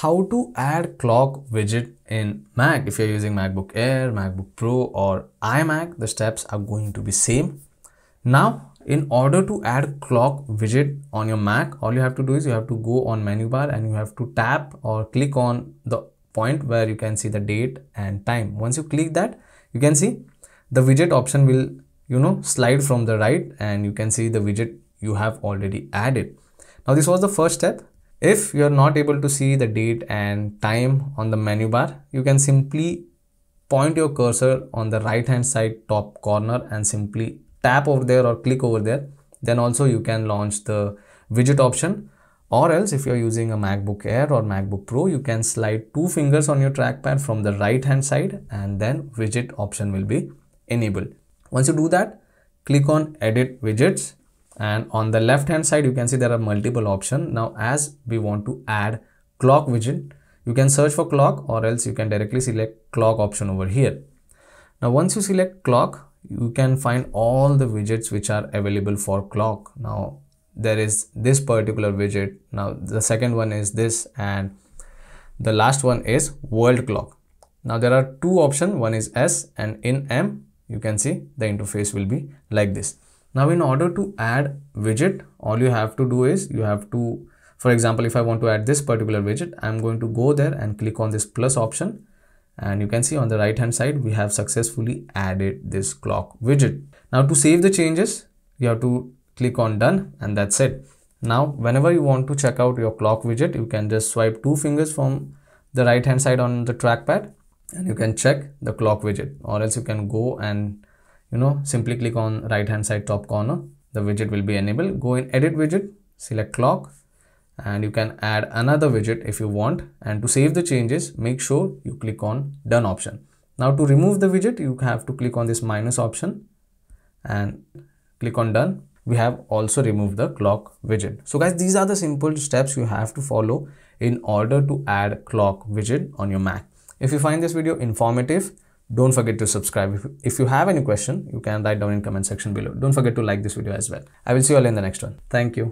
how to add clock widget in Mac. If you're using MacBook Air, MacBook Pro or iMac, the steps are going to be same. Now, in order to add clock widget on your Mac, all you have to do is you have to go on menu bar and you have to tap or click on the point where you can see the date and time. Once you click that, you can see the widget option will, you know, slide from the right and you can see the widget you have already added. Now, this was the first step. If you're not able to see the date and time on the menu bar, you can simply point your cursor on the right hand side top corner and simply tap over there or click over there. Then also you can launch the widget option, or else if you're using a MacBook Air or MacBook Pro, you can slide two fingers on your trackpad from the right hand side and then widget option will be enabled. Once you do that, click on edit widgets. And on the left hand side, you can see there are multiple options. Now, as we want to add clock widget, you can search for clock or else you can directly select clock option over here. Now, once you select clock, you can find all the widgets which are available for clock. Now, there is this particular widget. Now, the second one is this and the last one is world clock. Now, there are two options. One is S and in M, you can see the interface will be like this. Now, in order to add widget, all you have to do is you have to, for example, if I want to add this particular widget, I'm going to go there and click on this plus option. And you can see on the right hand side, we have successfully added this clock widget. Now, to save the changes, you have to click on done and that's it. Now, whenever you want to check out your clock widget, you can just swipe two fingers from the right hand side on the trackpad and you can check the clock widget, or else you can go and simply click on right hand side top corner, the widget will be enabled. Go in edit widget, select clock and you can add another widget if you want. And to save the changes, make sure you click on done option. Now to remove the widget, you have to click on this minus option and click on done. We have also removed the clock widget. So guys, these are the simple steps you have to follow in order to add clock widget on your Mac. If you find this video informative, don't forget to subscribe. If you have any question, you can write down in comment section below. Don't forget to like this video as well. I will see you all in the next one. Thank you.